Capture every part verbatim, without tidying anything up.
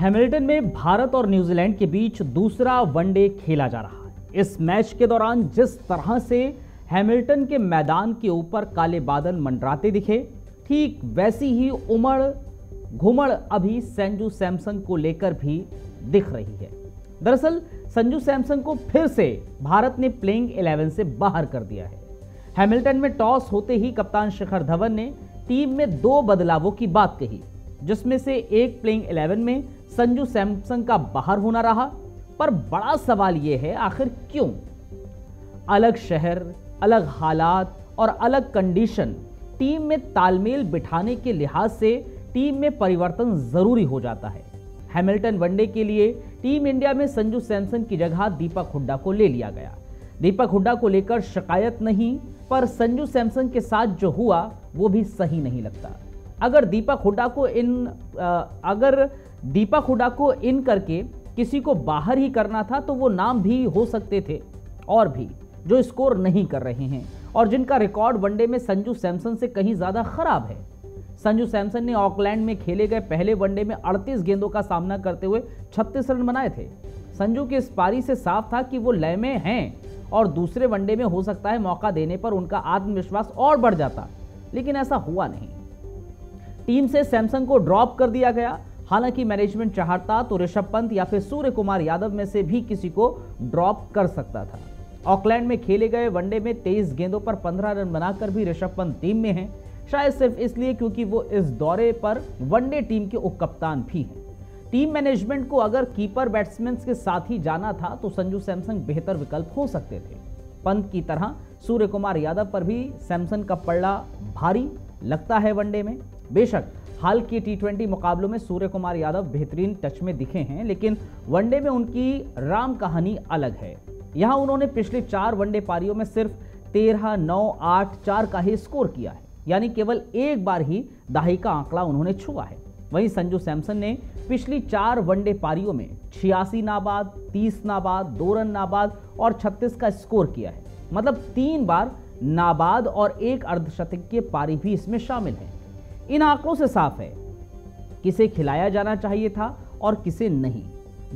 Hamilton में भारत और New Zealand के बीच दूसरा वनडे खेला जा रहा है। इस मैच के दौरान जिस तरह से हैमिल्टन के मैदान के ऊपर काले बादल मंडराते दिखे, ठीक वैसी ही उमड़ घुमड़ अभी संजू सैमसन को लेकर भी दिख रही है। दरअसल संजू सैमसन को फिर से भारत ने प्लेइंग इलेवन से बाहर कर दिया है। हैमिल्टन में टॉस होते ही कप्तान शिखर धवन ने टीम में दो बदलावों की बात कही, जिसमें से एक प्लेइंग इलेवन में संजू सैमसन का बाहर होना रहा। पर बड़ा सवाल यह है, आखिर क्यों? अलग शहर, अलग हालात और अलग कंडीशन, टीम में तालमेल बिठाने के लिहाज से टीम में परिवर्तन जरूरी हो जाता है। हैमिल्टन वनडे के लिए टीम इंडिया में संजू सैमसन की जगह दीपक हुड्डा को ले लिया गया। दीपक हुड्डा को लेकर शिकायत नहीं, पर संजू सैमसन के साथ जो हुआ वो भी सही नहीं लगता। अगर दीपक हुड्डा को इन अगर दीपक हुड्डा को इन करके किसी को बाहर ही करना था तो वो नाम भी हो सकते थे और भी जो स्कोर नहीं कर रहे हैं और जिनका रिकॉर्ड वनडे में संजू सैमसन से कहीं ज़्यादा खराब है। संजू सैमसन ने ऑकलैंड में खेले गए पहले वनडे में अड़तीस गेंदों का सामना करते हुए छत्तीस रन बनाए थे। संजू की इस पारी से साफ था कि वो लय में हैं और दूसरे वनडे में हो सकता है मौका देने पर उनका आत्मविश्वास और बढ़ जाता, लेकिन ऐसा हुआ नहीं। टीम से सैमसन को ड्रॉप कर दिया गया। हालांकि मैनेजमेंट चाहता तो ऋषभ पंत या फिर सूर्यकुमार यादव में से भी किसी को ड्रॉप कर सकता था। ऑकलैंड में खेले गए वनडे में तेईस गेंदों पर पंद्रह रन बनाकर भी ऋषभ पंत टीम में हैं, शायद सिर्फ इसलिए क्योंकि वो इस दौरे पर वनडे टीम के उपकप्तान भी हैं। टीम मैनेजमेंट को अगर कीपर बैट्समैन के साथ ही जाना था तो संजू सैमसन बेहतर विकल्प हो सकते थे। पंत की तरह सूर्यकुमार यादव पर भी सैमसन का पल्ला भारी लगता है वनडे में। बेशक हाल के टी ट्वेंटी मुकाबलों में सूर्यकुमार यादव बेहतरीन टच में दिखे हैं, लेकिन वनडे में उनकी राम कहानी अलग है। यहाँ उन्होंने पिछले चार वनडे पारियों में सिर्फ तेरह, नौ, आठ, चार का ही स्कोर किया है, यानी केवल एक बार ही दहाई का आंकड़ा उन्होंने छुआ है। वहीं संजू सैमसन ने पिछली चार वनडे पारियों में छियासी नाबाद, तीस नाबाद, दो रन नाबाद और छत्तीस का स्कोर किया है। मतलब तीन बार नाबाद और एक अर्धशतकीय पारी भी इसमें शामिल है। इन आंकड़ों से साफ है किसे खिलाया जाना चाहिए था और किसे नहीं।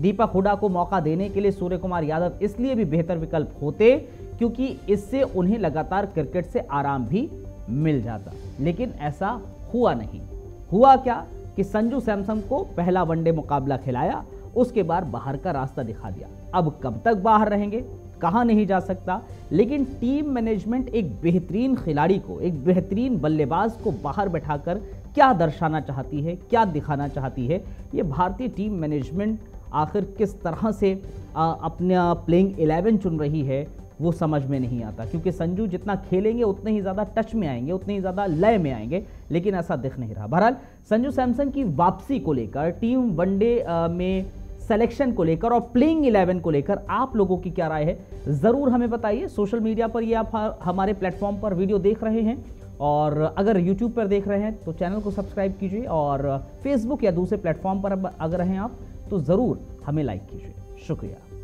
दीपक हुड्डा को मौका देने के लिए सूर्यकुमार यादव इसलिए भी बेहतर विकल्प होते क्योंकि इससे उन्हें लगातार क्रिकेट से आराम भी मिल जाता, लेकिन ऐसा हुआ नहीं। हुआ क्या कि संजू सैमसन को पहला वनडे मुकाबला खिलाया, उसके बाद बाहर का रास्ता दिखा दिया। अब कब तक बाहर रहेंगे, कहा नहीं जा सकता, लेकिन टीम मैनेजमेंट एक बेहतरीन खिलाड़ी को, एक बेहतरीन बल्लेबाज को बाहर बैठाकर क्या दर्शाना चाहती है, क्या दिखाना चाहती है, ये भारतीय टीम मैनेजमेंट आखिर किस तरह से अपना प्लेइंग इलेवन चुन रही है वो समझ में नहीं आता। क्योंकि संजू जितना खेलेंगे उतने ही ज़्यादा टच में आएंगे, उतने ही ज़्यादा लय में आएंगे, लेकिन ऐसा दिख नहीं रहा। बहरहाल संजू सैमसन की वापसी को लेकर, टीम वनडे में सेलेक्शन को लेकर और प्लेइंग इलेवन को लेकर आप लोगों की क्या राय है, ज़रूर हमें बताइए। सोशल मीडिया पर ये आप हमारे प्लेटफॉर्म पर वीडियो देख रहे हैं, और अगर यूट्यूब पर देख रहे हैं तो चैनल को सब्सक्राइब कीजिए, और फेसबुक या दूसरे प्लेटफॉर्म पर अगर हैं आप तो ज़रूर हमें लाइक कीजिए। शुक्रिया।